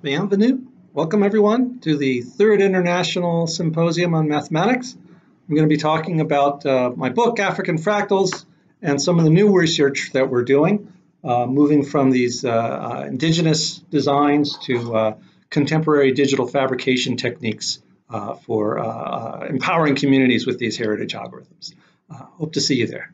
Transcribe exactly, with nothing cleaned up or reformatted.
Bienvenue. Welcome everyone to the third International Symposium on Mathematics. I'm going to be talking about uh, my book, African Fractals, and some of the new research that we're doing, uh, moving from these uh, uh, indigenous designs to uh, contemporary digital fabrication techniques uh, for uh, uh, empowering communities with these heritage algorithms. Uh, hope to see you there.